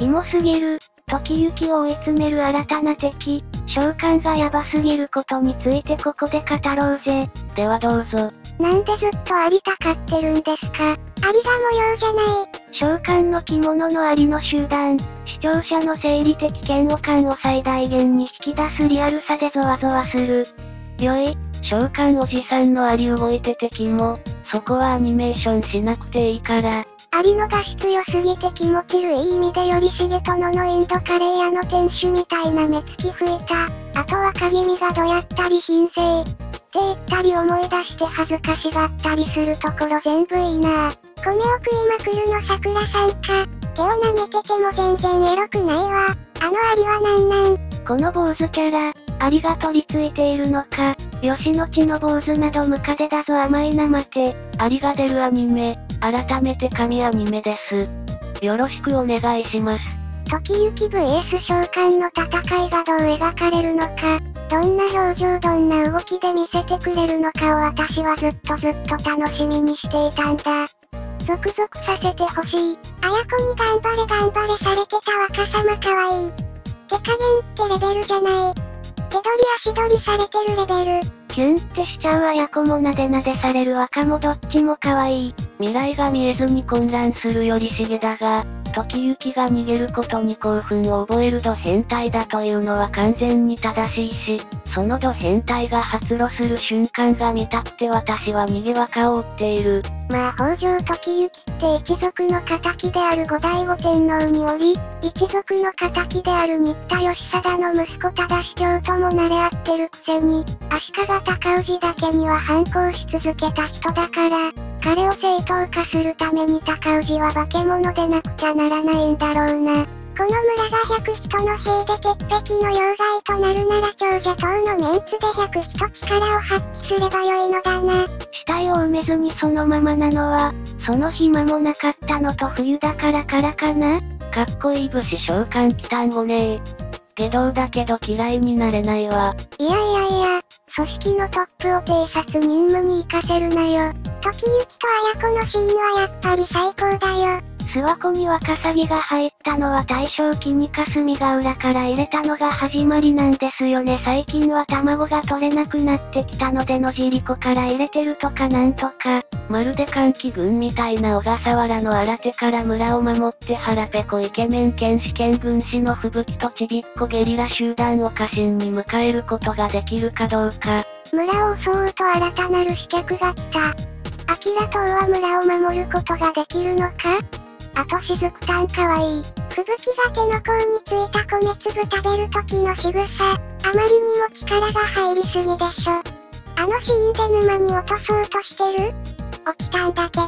キモすぎる。時行を追い詰める新たな敵、召喚がヤバすぎることについてここで語ろうぜ。ではどうぞ。なんでずっとアリたかってるんですか？アリが模様じゃない。召喚の着物のアリの集団、視聴者の生理的嫌悪感を最大限に引き出すリアルさでゾワゾワする。よい、召喚おじさんのアリ動いて敵も、そこはアニメーションしなくていいから。アリのが強すぎて気持ちるいい意味でよりしげとのインドカレー屋の店主みたいな目つき吹いた。あとは鍵身がどやったり品性。って言ったり思い出して恥ずかしがったりするところ全部いいなぁ。米を食いまくるのさくらさんか。手を舐めてても全然エロくないわ。あのアリはなんなん？この坊主キャラ、アリが取り付いているのか。吉野地の坊主などムカデだぞ甘いな待て。アリが出るアニメ、改めて神アニメです。よろしくお願いします。時行 vs 召喚の戦いがどう描かれるのか、どんな表情どんな動きで見せてくれるのかを私はずっと楽しみにしていたんだ。ゾクゾクさせてほしい。あやこに頑張れ頑張れされてた若さまかわいい。手加減ってレベルじゃない。手取り足取りされてるレベル。キュンってしちゃうあやこもなでなでされる若もどっちも可愛い。未来が見えずに混乱するよりしげだが、時行が逃げることに興奮を覚えるド変態だというのは完全に正しいし、そのド変態が発露する瞬間が見たくて私は逃げ若を追っている。まあ北条時行って一族の仇である後醍醐天皇におり、一族の仇である新田義貞の息子忠司卿ともなれ合ってるくせに、足利尊氏だけには反抗し続けた人だから、彼を正当化するために尊氏は化け物でなくちゃならないんだろうな。この村が100人のせいで鉄壁の要害となるなら長者党のメンツで100人力を発揮すればよいのだな。死体を埋めずにそのままなのは、その暇もなかったのと冬だからかな。かっこいい武士召喚来たんごねー。下道だけど嫌いになれないわ。いや、組織のトップを偵察任務に行かせるなよ。時行と綾子のシーンはやっぱり最高だよ。諏訪湖にワカサギが入ったのは大正期に霞ヶ浦から入れたのが始まりなんですよね。最近は卵が取れなくなってきたので野尻湖から入れてるとかなんとか、まるで歓喜軍みたいな小笠原の新手から村を守って腹ペコイケメン剣士剣軍師の吹雪とちびっこゲリラ集団を家臣に迎えることができるかどうか。村を襲うと新たなる刺客が来た。アキラ党は村を守ることができるのか？あとしずくたんかわいい。吹雪が手の甲についた米粒食べる時の仕草、あまりにも力が入りすぎでしょ。あのシーンで沼に落とそうとしてる？起きたんだけど。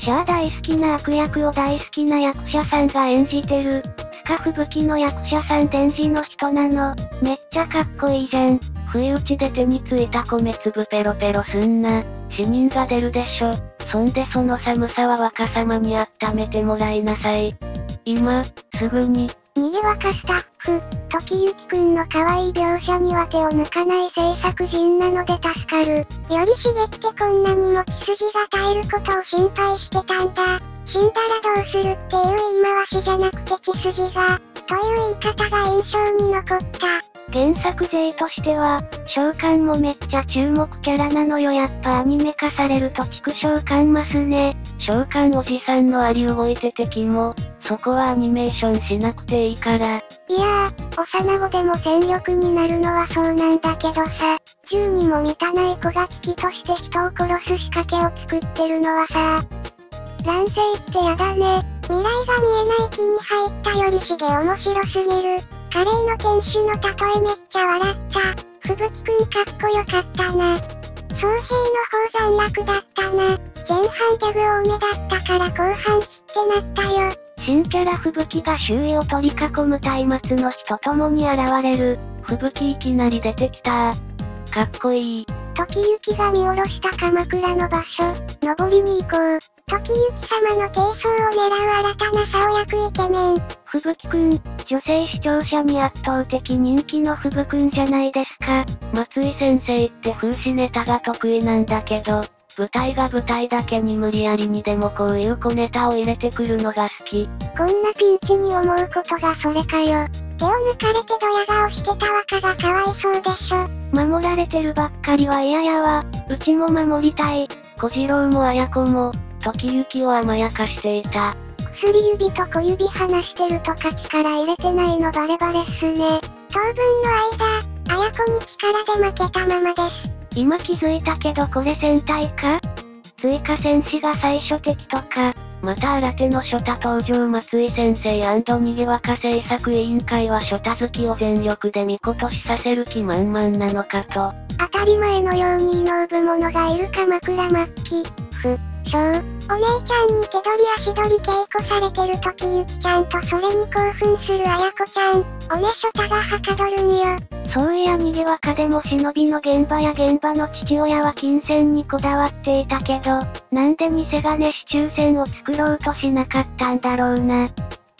シャア大好きな悪役を大好きな役者さんが演じてる。スカ吹雪の役者さん伝示の人なの。めっちゃかっこいいじゃん。不意打ちで手についた米粒ペロペロすんな。死人が出るでしょ。そんでその寒さは若様に温めてもらいなさい。今、すぐに。逃げ若スタッフ、時行くんの可愛い描写には手を抜かない制作人なので助かる。よりしげってこんなにも血筋が絶えることを心配してたんだ。死んだらどうするっていう言い回しじゃなくて血筋が、という言い方が印象に残った。原作勢としては、召喚もめっちゃ注目キャラなのよ。やっぱアニメ化されると畜生感ますね。召喚おじさんのアリ動いて敵も、そこはアニメーションしなくていいから。いやー、幼子でも戦力になるのはそうなんだけどさ、10にも満たない子が危機として人を殺す仕掛けを作ってるのはさ、乱世ってやだね。未来が見えない木に入ったよりしげ面白すぎる。カレーの店主の例えめっちゃ笑った。ふぶきくんかっこよかったな。僧兵の方残落だったな。前半ギャグ多めだったから後半ヒッてなったよ。新キャラふぶきが周囲を取り囲む松明の日と共に現れる。ふぶきいきなり出てきた。かっこいい。時行が見下ろした鎌倉の場所、登りに行こう。時行様の低層を狙う新たな爽やくイケメン。ふぶきくん、女性視聴者に圧倒的人気のふぶくんじゃないですか。松井先生って風刺ネタが得意なんだけど、舞台が舞台だけに無理やりにでもこういう小ネタを入れてくるのが好き。こんなピンチに思うことがそれかよ。手を抜かれてドヤ顔してた若がかわいそうでしょ。守られてるばっかりは嫌やわ。うちも守りたい。小次郎も綾子も、時々を甘やかしていた。薬指と小指離してるとか力入れてないのバレバレっすね。当分の間、綾子に力で負けたままです。今気づいたけどこれ戦隊か？追加戦士が最初敵とか。また新手のショタ登場。松井先生&にぎわか制作委員会はショタ好きを全力で見事しさせる気満々なのかと。当たり前のようにのうぶ者がいる鎌倉末期。お姉ちゃんに手取り足取り稽古されてるときゆきちゃんとそれに興奮するあやこちゃん、おねしょたがはかどるんよ。そういやにぎわかでも忍びの現場や現場の父親は金銭にこだわっていたけど、なんで偽金市中線を作ろうとしなかったんだろうな。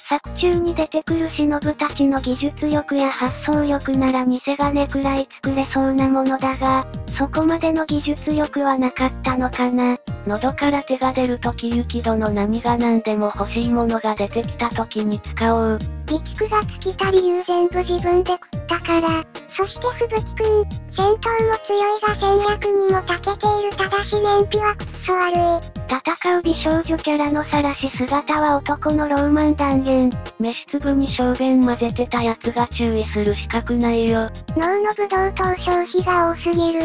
作中に出てくる忍ぶたちの技術力や発想力なら偽金くらい作れそうなものだが、そこまでの技術力はなかったのかな。喉から手が出るときゆき殿何が何でも欲しいものが出てきたときに使おう。備蓄が尽きた理由全部自分で食ったから。そして吹雪くん、戦闘も強いが戦略にも長けている。ただし燃費はくっそ悪い。戦う美少女キャラの晒し姿は男のローマン断言。飯粒に小便混ぜてたやつが注意する資格ないよ。脳のブドウ糖消費が多すぎる。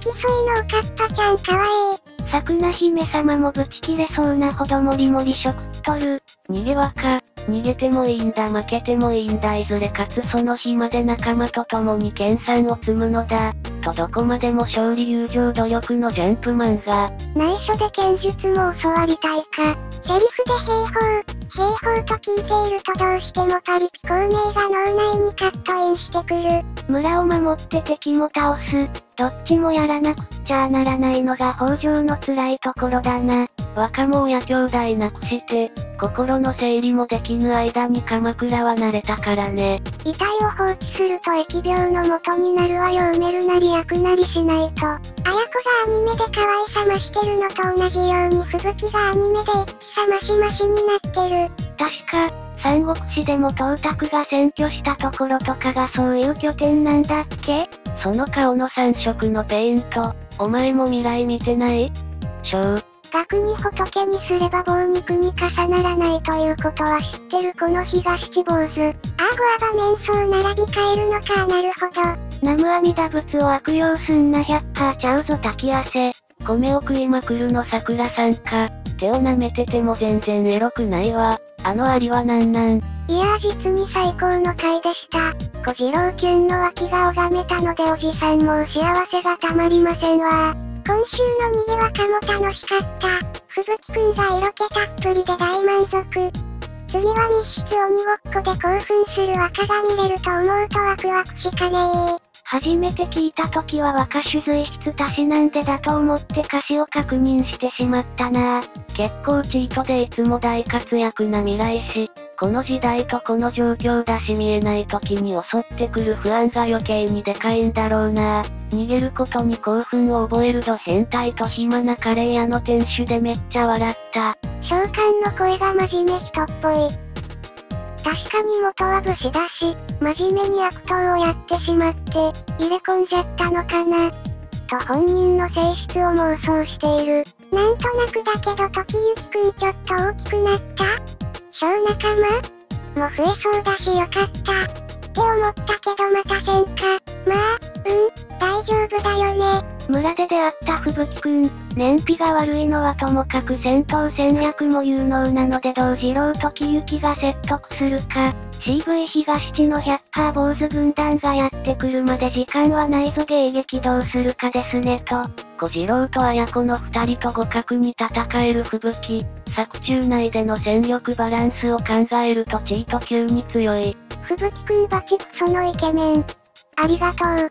付き添いのおかっぱちゃんかわいい。さくな姫様もぶち切れそうなほどもりもり食っとる。逃げはか、逃げてもいいんだ負けてもいいんだいずれ勝つその日まで仲間と共に研鑽を積むのだ。とどこまでも勝利友情努力のジャンプ漫画。内緒で剣術も教わりたいか。セリフで兵法と聞いているとどうしてもパリピ孔明が脳内にカットインしてくる。村を守って敵も倒す。どっちもやらなくっちゃならないのが北条の辛いところだな。若も親兄弟なくして、心の整理もできぬ間に鎌倉は慣れたからね。遺体を放置すると疫病の元になるわよ。埋めるなり焼くなりしないと。綾子がアニメで可愛さ増してるのと同じように吹雪がアニメで一気さ増し増しになってる。確か、三国志でも董卓が占拠したところとかがそういう拠点なんだっけ？その顔の3色のペイント、お前も未来見てない？額に仏にすれば棒肉に重ならないということは知ってるこの東地坊主。アゴアバ面相並び替えるのか。なるほど。南無阿弥陀仏を悪用すんな 100% ちゃうぞ滝汗。米を食いまくるの桜さんか。手を舐めてても全然エロくないわ。あのアリはなんなん。いやー実に最高の回でした。小次郎キュンの脇が拝めたのでおじさんもう幸せがたまりませんわー。今週のにぎわかも楽しかった。吹雪くんが色気たっぷりで大満足。次は密室鬼ごっこで興奮する若が見れると思うとワクワクしかねえ。初めて聞いた時は若種随筆たしなんでだと思って歌詞を確認してしまったなぁ。結構チートでいつも大活躍な未来史。この時代とこの状況だし見えない時に襲ってくる不安が余計にでかいんだろうなぁ。逃げることに興奮を覚えるど変態と暇なカレー屋の店主でめっちゃ笑った。召喚の声が真面目人っぽい。確かに元は武士だし、真面目に悪党をやってしまって、入れ込んじゃったのかな。と本人の性質を妄想している。なんとなくだけど時行くんちょっと大きくなった小仲間も増えそうだしよかった。って思ったけどまたせんか。まあ、大丈夫だよね。村で出会った吹雪くん、燃費が悪いのはともかく戦闘戦略も有能なので同次郎時行が説得するか、CV 東地の 100% 坊主軍団がやってくるまで時間はないぞ迎撃どうするかですねと、小次郎と綾子の二人と互角に戦える吹雪、作中内での戦力バランスを考えるとチート級に強い。吹雪くんバチクソのイケメン。ありがとう。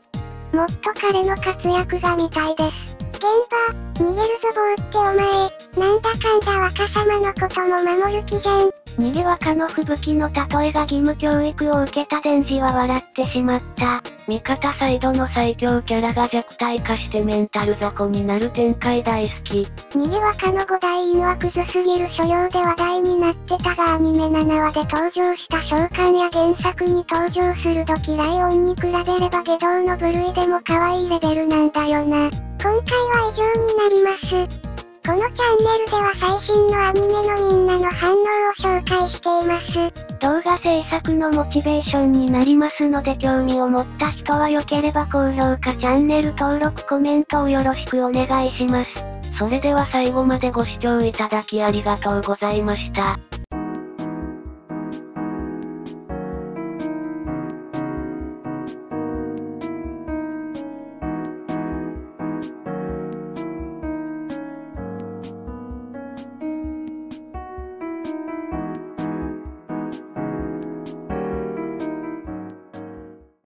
もっと彼の活躍が見たいです。現場、逃げるぞ棒ってお前、なんだかんだ若様のことも守る気じゃん。にぎわかの吹雪の例えが義務教育を受けたデンジは笑ってしまった。味方サイドの最強キャラが弱体化してメンタル雑魚になる展開大好き。にぎわかの五代犬はクズすぎる所要で話題になってたがアニメ7話で登場した召喚や原作に登場するドキライオンに比べれば下道の部類でも可愛いレベルなんだよな。今回は以上になります。このチャンネルでは最新のアニメのみんなの反応を紹介しています。動画制作のモチベーションになりますので興味を持った人は良ければ高評価、チャンネル登録、コメントをよろしくお願いします。それでは最後までご視聴いただきありがとうございました。